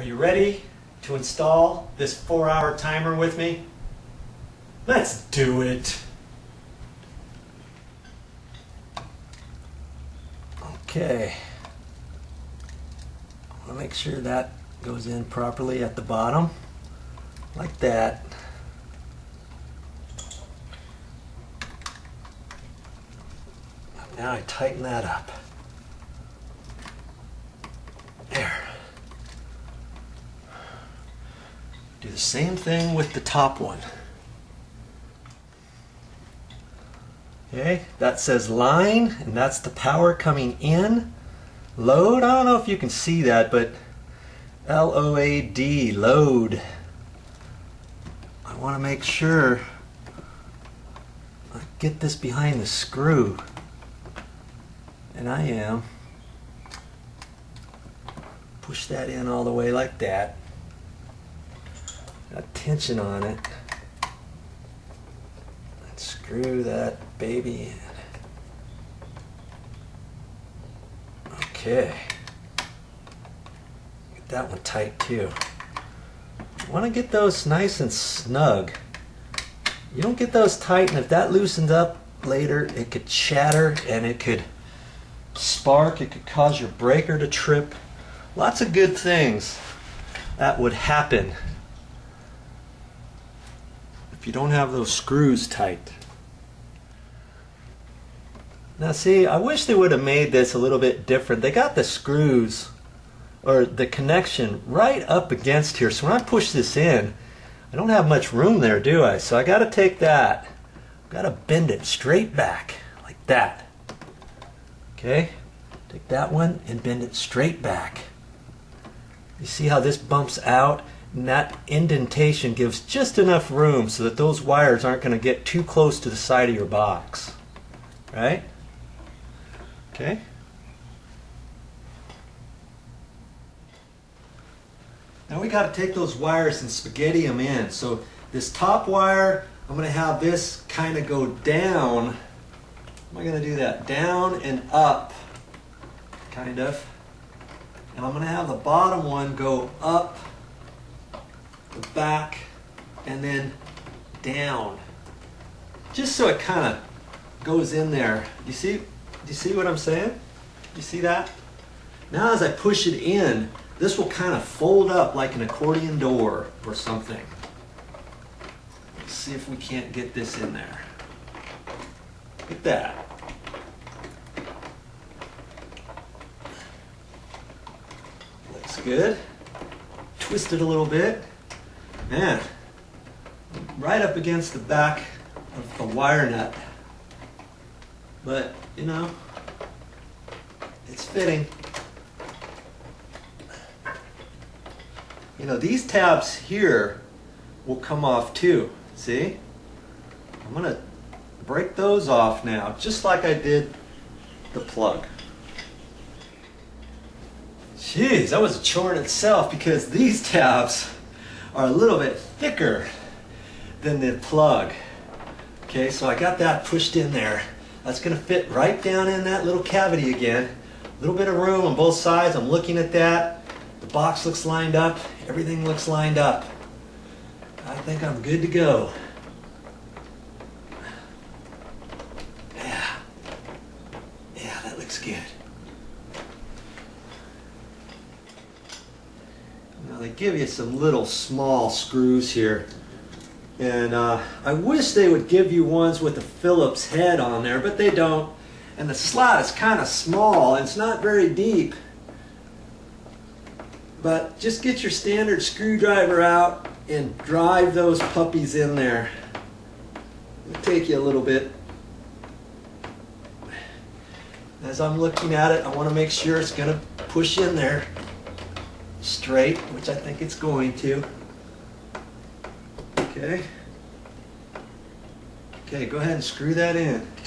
Are you ready to install this 4-hour timer with me? Let's do it. Okay. I'm gonna make sure that goes in properly at the bottom, like that. Now I tighten that up. There. Do the same thing with the top one. Okay, that says line, and that's the power coming in. Load, I don't know if you can see that, but L-O-A-D, load. I want to make sure I get this behind the screw. And I am. Push that in all the way like that. Got tension on it. And screw that baby in. Okay, get that one tight too. You want to get those nice and snug. You don't get those tight, and if that loosens up later, it could shatter and it could spark, it could cause your breaker to trip. Lots of good things that would happen if you don't have those screws tight. Now see, I wish they would have made this a little bit different. They got the screws, or the connection, right up against here. So when I push this in, I don't have much room there, do I? So I gotta take that, gotta bend it straight back, like that. Okay, take that one and bend it straight back. You see how this bumps out, and that indentation gives just enough room so that those wires aren't gonna get too close to the side of your box, right? Okay. Now we got to take those wires and spaghetti them in. So this top wire, I'm going to have this kind of go down. How am I going to do that? Down and up, kind of. And I'm going to have the bottom one go up, the back, and then down. Just so it kind of goes in there. You see? Do you see what I'm saying? You see that? Now as I push it in, this will kind of fold up like an accordion door or something. Let's see if we can't get this in there. Look at that. Looks good. Twist it a little bit. Man, right up against the back of the wire nut. But, you know, it's fitting. You know, these tabs here will come off too, see? I'm going to break those off now, just like I did the plug. Jeez, that was a chore in itself because these tabs are a little bit thicker than the plug. Okay, so I got that pushed in there. That's going to fit right down in that little cavity again. A little bit of room on both sides. I'm looking at that. The box looks lined up. Everything looks lined up. I think I'm good to go. Yeah. Yeah, that looks good. Now they give you some little small screws here. And I wish they would give you ones with a Phillips head on there, but they don't. And the slot is kind of small, and it's not very deep. But just get your standard screwdriver out and drive those puppies in there. It'll take you a little bit. As I'm looking at it, I want to make sure it's going to push in there straight, which I think it's going to. Okay, go ahead and screw that in.